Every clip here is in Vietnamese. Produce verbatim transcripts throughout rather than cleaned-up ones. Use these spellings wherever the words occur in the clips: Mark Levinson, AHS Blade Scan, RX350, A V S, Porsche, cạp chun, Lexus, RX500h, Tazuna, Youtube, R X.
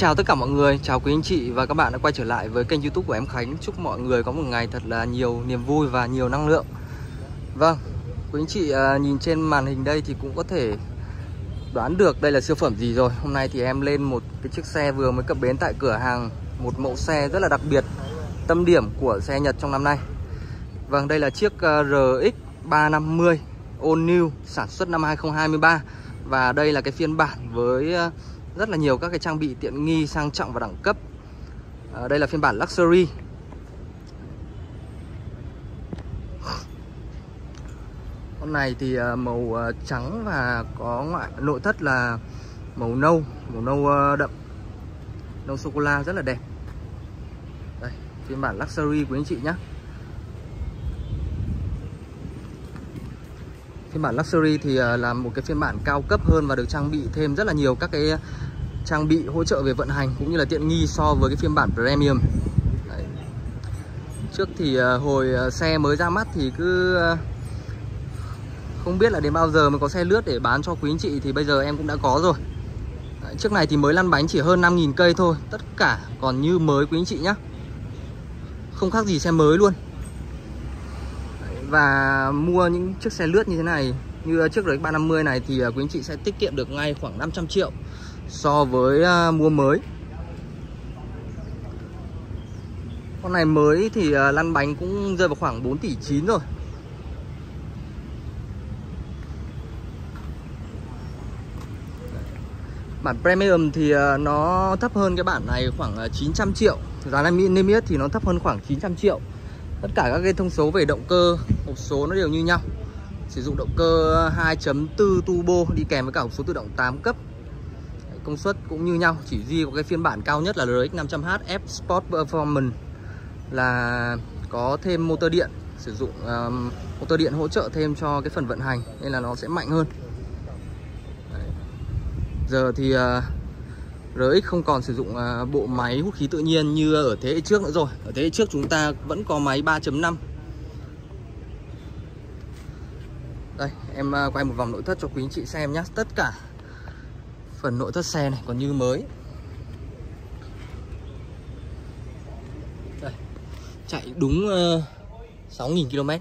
chào tất cả mọi người, chào quý anh chị và các bạn đã quay trở lại với kênh YouTube của em Khánh. Chúc mọi người có một ngày thật là nhiều niềm vui và nhiều năng lượng. Vâng, quý anh chị nhìn trên màn hình đây thì cũng có thể đoán được đây là siêu phẩm gì rồi. Hôm nay thì em lên một cái chiếc xe vừa mới cập bến tại cửa hàng, một mẫu xe rất là đặc biệt, tâm điểm của xe Nhật trong năm nay. Vâng, đây là chiếc R X ba trăm năm mươi All New sản xuất năm hai không hai ba. Và đây là cái phiên bản với rất là nhiều các cái trang bị tiện nghi, sang trọng và đẳng cấp. à, Đây là phiên bản Luxury. Con này thì màu trắng và có ngoại nội thất là màu nâu, màu nâu đậm, nâu sô-cô-la rất là đẹp. Đây, phiên bản Luxury quý anh chị nhé. Phiên bản Luxury thì là một cái phiên bản cao cấp hơn và được trang bị thêm rất là nhiều các cái trang bị hỗ trợ về vận hành cũng như là tiện nghi so với cái phiên bản Premium. Đấy. Trước thì hồi xe mới ra mắt thì cứ không biết là đến bao giờ mới có xe lướt để bán cho quý anh chị, thì bây giờ em cũng đã có rồi. Đấy. Chiếc này thì mới lăn bánh chỉ hơn năm nghìn cây thôi, tất cả còn như mới quý anh chị nhé, không khác gì xe mới luôn. Và mua những chiếc xe lướt như thế này, như chiếc R X ba trăm năm mươi này thì quý anh chị sẽ tiết kiệm được ngay khoảng năm trăm triệu so với mua mới. Con này mới thì lăn bánh cũng rơi vào khoảng bốn tỷ chín rồi. Bản Premium thì nó thấp hơn cái bản này khoảng chín trăm triệu. Giá niêm yết thì nó thấp hơn khoảng chín trăm triệu. Tất cả các cái thông số về động cơ, hộp số nó đều như nhau. Sử dụng động cơ hai chấm bốn turbo đi kèm với cả hộp số tự động tám cấp. Công suất cũng như nhau, chỉ duy có cái phiên bản cao nhất là R X năm trăm H F Sport Performance là có thêm motor điện, sử dụng um, motor điện hỗ trợ thêm cho cái phần vận hành nên là nó sẽ mạnh hơn. Đấy. Giờ thì uh, R X không còn sử dụng uh, bộ máy hút khí tự nhiên như ở thế hệ trước nữa rồi. Ở thế hệ trước chúng ta vẫn có máy ba chấm năm. Đây, em uh, quay một vòng nội thất cho quý anh chị xem nhé. Tất cả phần nội thất xe này còn như mới. Đây, chạy đúng uh, sáu nghìn ki lô mét.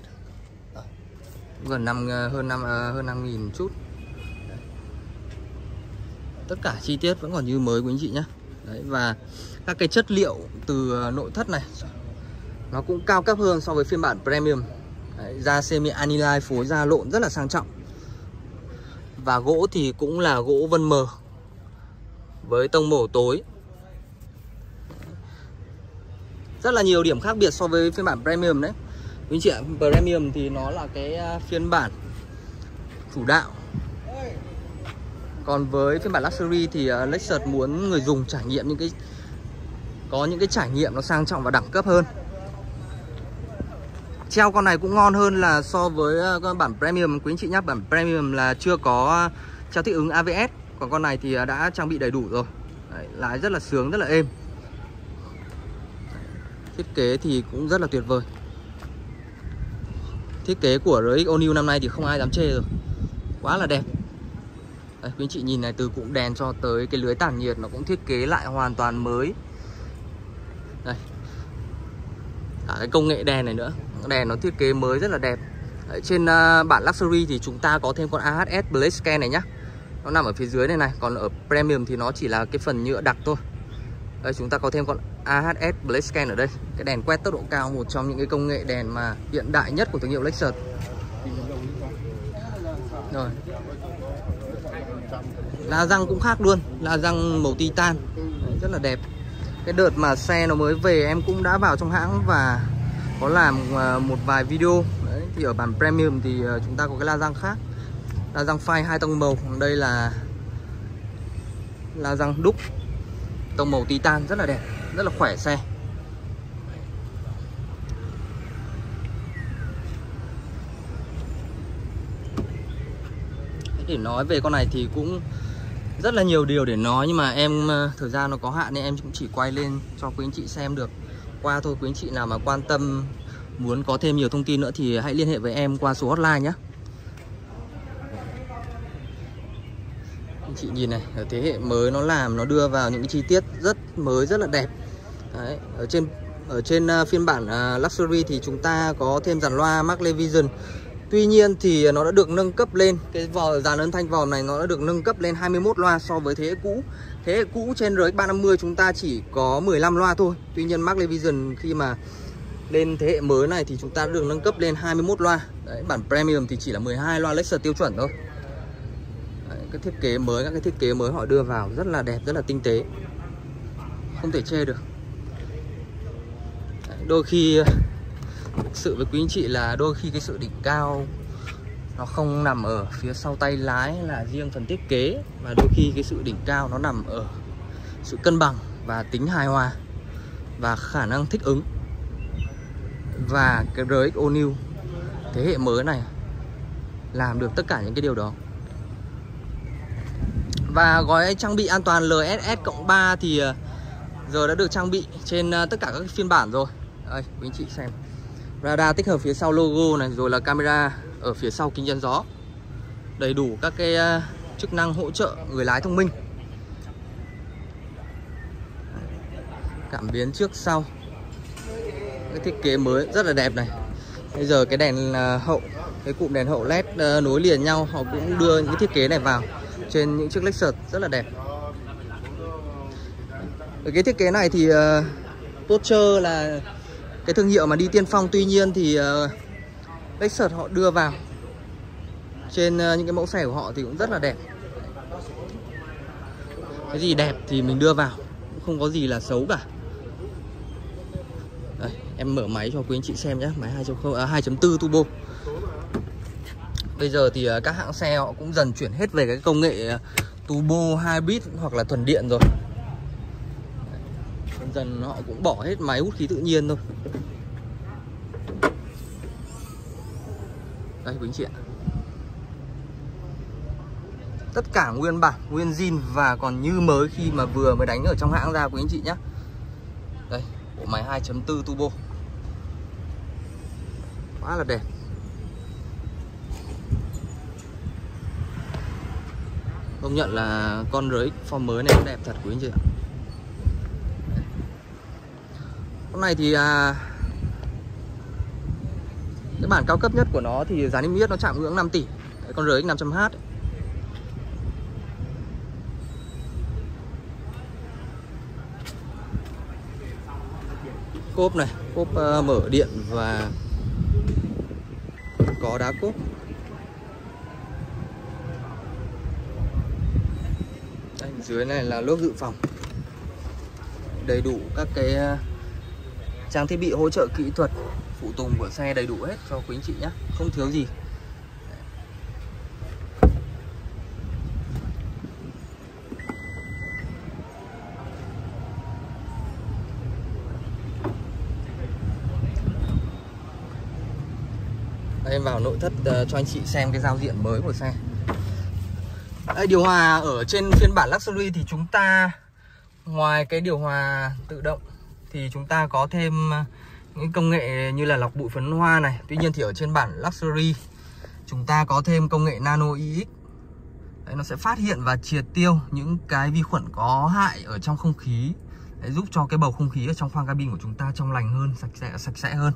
Đó, gần năm uh, hơn năm uh, hơn năm nghìn chút. Đấy. Tất cả chi tiết vẫn còn như mới quý anh chị nhé. Đấy, và các cái chất liệu từ uh, nội thất này nó cũng cao cấp hơn so với phiên bản Premium. Đấy, da semi anilai phối da lộn rất là sang trọng. Và gỗ thì cũng là gỗ vân mờ với tông màu tối. Rất là nhiều điểm khác biệt so với phiên bản Premium đấy quý anh chị ạ. Premium thì nó là cái phiên bản chủ đạo. Còn với phiên bản Luxury thì Lexus muốn người dùng trải nghiệm những cái Có những cái trải nghiệm nó sang trọng và đẳng cấp hơn. Treo con này cũng ngon hơn là so với bản Premium quý anh chị nhé. Bản Premium là chưa có treo thích ứng A V S, còn con này thì đã trang bị đầy đủ rồi. Đấy, lái rất là sướng, rất là êm. Thiết kế thì cũng rất là tuyệt vời. Thiết kế của R X All New năm nay thì không ai dám chê rồi, quá là đẹp. Đấy, quý anh chị nhìn này, từ cụm đèn cho tới cái lưới tản nhiệt nó cũng thiết kế lại hoàn toàn mới. Đây, cả cái công nghệ đèn này nữa, đèn nó thiết kế mới rất là đẹp. Đấy, trên uh, bản Luxury thì chúng ta có thêm con A H S Blade Scan này nhá, nó nằm ở phía dưới này này. Còn ở Premium thì nó chỉ là cái phần nhựa đặc thôi. Đây, chúng ta có thêm con A H S Blade Scan ở đây, cái đèn quét tốc độ cao, một trong những cái công nghệ đèn mà hiện đại nhất của thương hiệu Lexus. Rồi, la răng cũng khác luôn, la răng màu titan. Đấy, rất là đẹp. Cái đợt mà xe nó mới về em cũng đã vào trong hãng và có làm một vài video. Đấy, thì ở bản Premium thì chúng ta có cái la răng khác, la răng phai hai tông màu. Đây là la răng đúc tông màu titan, rất là đẹp, rất là khỏe xe. Để nói về con này thì cũng rất là nhiều điều để nói, nhưng mà em thời gian nó có hạn nên em cũng chỉ quay lên cho quý anh chị xem được qua thôi. Quý anh chị nào mà quan tâm muốn có thêm nhiều thông tin nữa thì hãy liên hệ với em qua số hotline nhé. chị nhìn này, ở thế hệ mới nó làm, nó đưa vào những cái chi tiết rất mới, rất là đẹp. Đấy, ở trên ở trên phiên bản Luxury thì chúng ta có thêm dàn loa Mark Levinson. Tuy nhiên thì nó đã được nâng cấp lên, cái vò dàn âm thanh vòm này nó đã được nâng cấp lên hai mươi mốt loa so với thế hệ cũ. Thế hệ cũ trên rờ ích ba năm mươi chúng ta chỉ có mười lăm loa thôi. Tuy nhiên Mark Levinson khi mà lên thế hệ mới này thì chúng ta đã được nâng cấp lên hai mươi mốt loa. Đấy, bản Premium thì chỉ là mười hai loa Lexus tiêu chuẩn thôi. Đấy, cái thiết kế mới, các cái thiết kế mới họ đưa vào rất là đẹp, rất là tinh tế, không thể chê được. Đấy, đôi khi thực sự với quý anh chị là đôi khi cái sự đỉnh cao nó không nằm ở phía sau tay lái là riêng phần thiết kế, và đôi khi cái sự đỉnh cao nó nằm ở sự cân bằng và tính hài hòa và khả năng thích ứng. Và cái rờ ích All New thế hệ mới này làm được tất cả những cái điều đó. Và gói trang bị an toàn lờ ét ét cộng ba thì giờ đã được trang bị trên tất cả các phiên bản rồi. Đây, quý anh chị xem, radar tích hợp phía sau logo này, rồi là camera ở phía sau kính chắn gió, đầy đủ các cái chức năng hỗ trợ người lái thông minh, cảm biến trước sau, cái thiết kế mới rất là đẹp này. Bây giờ cái đèn hậu, cái cụm đèn hậu led nối liền nhau, họ cũng đưa những cái thiết kế này vào trên những chiếc Lexus rất là đẹp. Ở cái thiết kế này thì Porsche là cái thương hiệu mà đi tiên phong, tuy nhiên thì uh, Lexus họ đưa vào trên uh, những cái mẫu xe của họ thì cũng rất là đẹp. Cái gì đẹp thì mình đưa vào, cũng không có gì là xấu cả. Đây, em mở máy cho quý anh chị xem nhé, máy hai chấm không, à, hai chấm bốn turbo. Bây giờ thì uh, các hãng xe họ cũng dần chuyển hết về cái công nghệ uh, turbo, hybrid hoặc là thuần điện rồi. Dần họ cũng bỏ hết máy hút khí tự nhiên thôi. Đây quý anh chị ạ, tất cả nguyên bản, nguyên zin và còn như mới khi mà vừa mới đánh ở trong hãng ra quý anh chị nhé. Đây, bộ máy hai chấm bốn turbo quá là đẹp. Công nhận là con rờ ích form mới này cũng đẹp thật quý anh chị ạ. Con này thì à, cái bản cao cấp nhất của nó thì giá niêm yết nó chạm ngưỡng năm tỷ. Đấy, con rờ ích năm trăm H. Cốp này, cốp uh, mở điện và có đá cốp. Đây, dưới này là lốp dự phòng. Đầy đủ các cái uh, trang thiết bị hỗ trợ kỹ thuật, phụ tùng của xe đầy đủ hết cho quý anh chị nhé, không thiếu gì. Đây, em vào nội thất cho anh chị xem cái giao diện mới của xe. Đây, điều hòa ở trên phiên bản Luxury thì chúng ta ngoài cái điều hòa tự động thì chúng ta có thêm những công nghệ như là lọc bụi phấn hoa này. Tuy nhiên thì ở trên bản Luxury chúng ta có thêm công nghệ Nano i ích. Đấy, nó sẽ phát hiện và triệt tiêu những cái vi khuẩn có hại ở trong không khí. Đấy, giúp cho cái bầu không khí ở trong khoang cabin của chúng ta trong lành hơn, sạch sẽ, sạch sẽ hơn.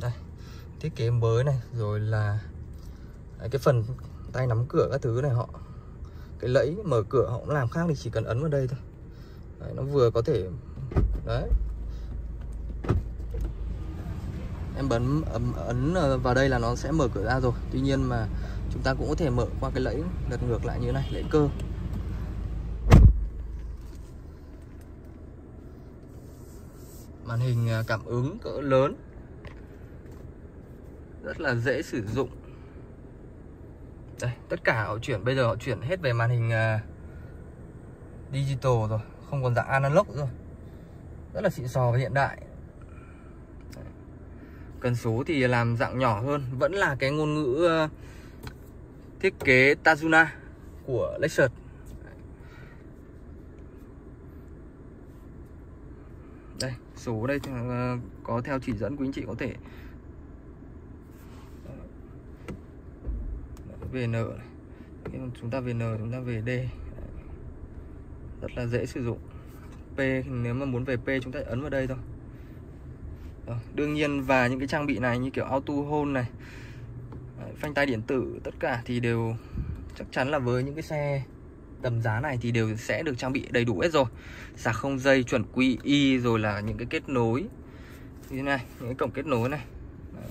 Đây, thiết kế mới này, rồi là đấy, cái phần tay nắm cửa các thứ này, họ cái lẫy mở cửa họ cũng làm khác, thì chỉ cần ấn vào đây thôi. Đấy, nó vừa có thể đấy, em bấm ấn, ấn vào đây là nó sẽ mở cửa ra rồi. Tuy nhiên mà chúng ta cũng có thể mở qua cái lẫy lật ngược lại như thế này, lẫy cơ. Màn hình cảm ứng cỡ lớn, rất là dễ sử dụng. Đây, tất cả họ chuyển, bây giờ họ chuyển hết về màn hình digital rồi, không còn dạng analog rồi, rất là xịn sò và hiện đại. Cần số thì làm dạng nhỏ hơn, vẫn là cái ngôn ngữ thiết kế Tazuna của Lexus. Đây, số đây có theo chỉ dẫn, quý anh chị có thể vê en nhưng chúng ta về N chúng ta về D. Đấy. Rất là dễ sử dụng. P, nếu mà muốn về P chúng ta ấn vào đây thôi. Rồi. Đương nhiên và những cái trang bị này như kiểu auto hold này, đấy, phanh tay điện tử, tất cả thì đều chắc chắn là với những cái xe tầm giá này thì đều sẽ được trang bị đầy đủ hết rồi. Sạc không dây chuẩn quy i, rồi là những cái kết nối như thế này, những cái cổng kết nối này. Đấy.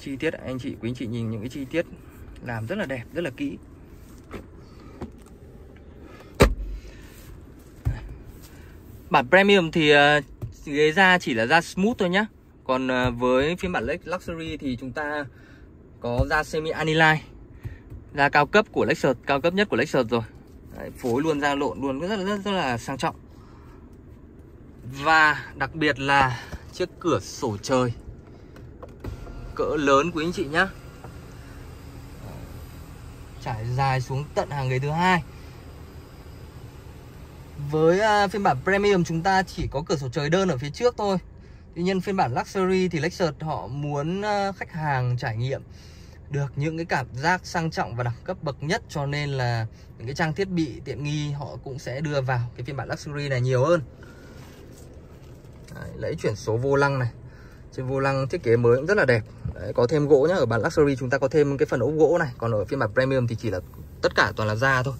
Chi tiết anh chị, quý anh chị nhìn những cái chi tiết làm rất là đẹp, rất là kỹ. Bản Premium thì ghế da chỉ là da smooth thôi nhá. Còn với phiên bản Luxury thì chúng ta có da semi aniline, da cao cấp của Lexus, cao cấp nhất của Lexus rồi. Đấy, phối luôn da lộn luôn, rất, rất rất rất là sang trọng. Và đặc biệt là chiếc cửa sổ trời cỡ lớn quý anh chị nhá, trải dài xuống tận hàng ghế thứ hai. Với phiên bản Premium chúng ta chỉ có cửa sổ trời đơn ở phía trước thôi. Tuy nhiên phiên bản Luxury thì Lexus họ muốn khách hàng trải nghiệm được những cái cảm giác sang trọng và đẳng cấp bậc nhất, cho nên là những cái trang thiết bị tiện nghi họ cũng sẽ đưa vào cái phiên bản Luxury này nhiều hơn. Đấy, lẫy chuyển số vô lăng này, trên vô lăng thiết kế mới cũng rất là đẹp. Đấy, có thêm gỗ nhá, ở bản Luxury chúng ta có thêm cái phần ốp gỗ này, còn ở phiên bản Premium thì chỉ là tất cả toàn là da thôi.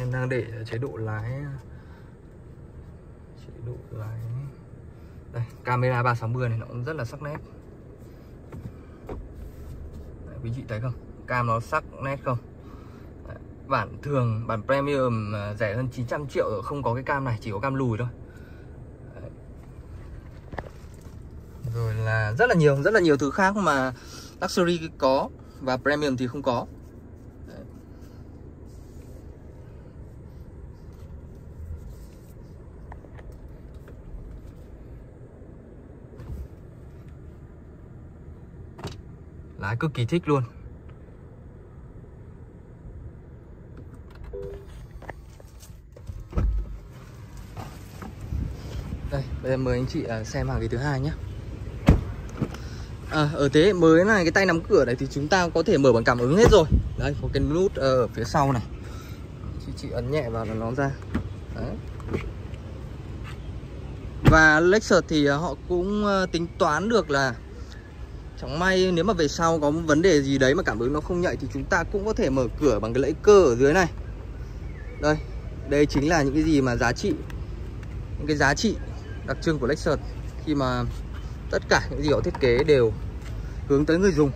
Em đang để chế độ lái, chế độ lái đây, camera ba sáu mươi này nó cũng rất là sắc nét. Đấy, quý chị thấy không, cam nó sắc nét không. Đấy, bản thường, bản Premium rẻ hơn chín trăm triệu rồi, không có cái cam này, chỉ có cam lùi thôi. Đấy. Rồi là rất là nhiều, rất là nhiều thứ khác mà Luxury có và Premium thì không có. Lái cực kỳ thích luôn. Đây, bây giờ mời anh chị xem hàng ghế thứ hai nhé. À, ở thế hệ mới này, cái tay nắm cửa này thì chúng ta có thể mở bằng cảm ứng hết rồi. Đây, có cái nút ở phía sau này, chị, chị ấn nhẹ vào là nó ra. Đấy. Và Lexus thì họ cũng tính toán được là chẳng may nếu mà về sau có vấn đề gì đấy mà cảm ứng nó không nhạy thì chúng ta cũng có thể mở cửa bằng cái lẫy cơ ở dưới này. Đây, đây chính là những cái gì mà giá trị, những cái giá trị đặc trưng của Lexus, khi mà tất cả những gì họ thiết kế đều hướng tới người dùng.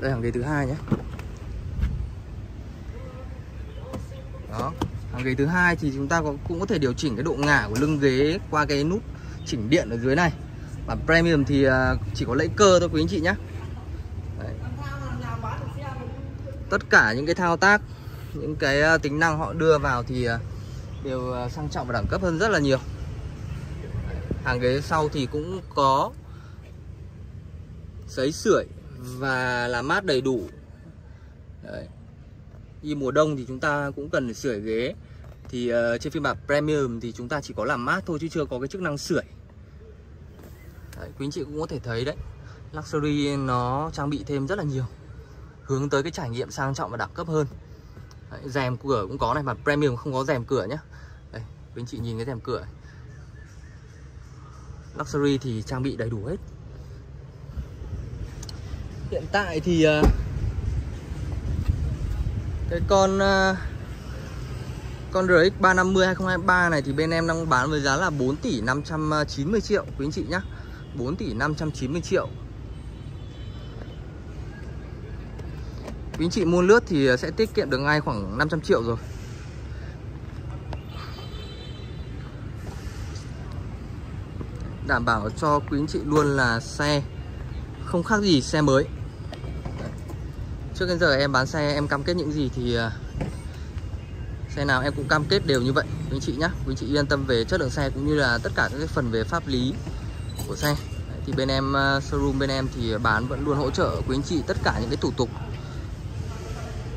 Đây, hàng ghế thứ hai nhé. Đó, hàng ghế thứ hai thì chúng ta cũng có thể điều chỉnh cái độ ngả của lưng ghế qua cái nút chỉnh điện ở dưới này. Bản Premium thì chỉ có lẫy cơ thôi quý anh chị nhé. Đấy. Tất cả những cái thao tác, những cái tính năng họ đưa vào thì đều sang trọng và đẳng cấp hơn rất là nhiều. Hàng ghế sau thì cũng có sấy sưởi và làm mát đầy đủ. Đấy. Đi mùa đông thì chúng ta cũng cần sưởi ghế, thì uh, trên phiên bản Premium thì chúng ta chỉ có làm mát thôi chứ chưa có cái chức năng sưởi. Đấy, quý anh chị cũng có thể thấy đấy, Luxury nó trang bị thêm rất là nhiều, hướng tới cái trải nghiệm sang trọng và đẳng cấp hơn. Đấy, rèm cửa cũng có này, mà Premium không có rèm cửa nhá. Đây, quý anh chị nhìn cái rèm cửa. Luxury thì trang bị đầy đủ hết. Hiện tại thì uh, cái con uh, con rờ ích ba năm mươi hai không hai ba này thì bên em đang bán với giá là bốn tỷ năm trăm chín mươi triệu quý anh chị nhé. bốn tỷ năm trăm chín mươi triệu. Quý anh chị mua lướt thì sẽ tiết kiệm được ngay khoảng năm trăm triệu rồi. Đảm bảo cho quý anh chị luôn là xe không khác gì xe mới. Trước đến giờ em bán xe em cam kết những gì thì xe nào em cũng cam kết đều như vậy quý anh chị nhé. Quý anh chị yên tâm về chất lượng xe cũng như là tất cả các cái phần về pháp lý của xe. Đấy, thì bên em showroom bên em thì bán vẫn luôn hỗ trợ quý anh chị tất cả những cái thủ tục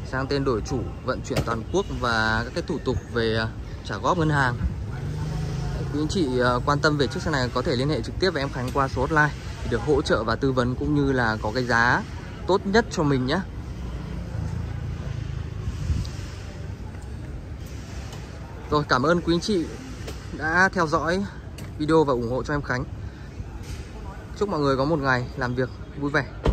sang tên đổi chủ, vận chuyển toàn quốc và các cái thủ tục về trả góp ngân hàng. Đấy, Những chị quan tâm về chiếc xe này có thể liên hệ trực tiếp với em Khánh qua số hotline để được hỗ trợ và tư vấn cũng như là có cái giá tốt nhất cho mình nhé. Rồi, cảm ơn quý anh chị đã theo dõi video và ủng hộ cho em Khánh. Chúc mọi người có một ngày làm việc vui vẻ.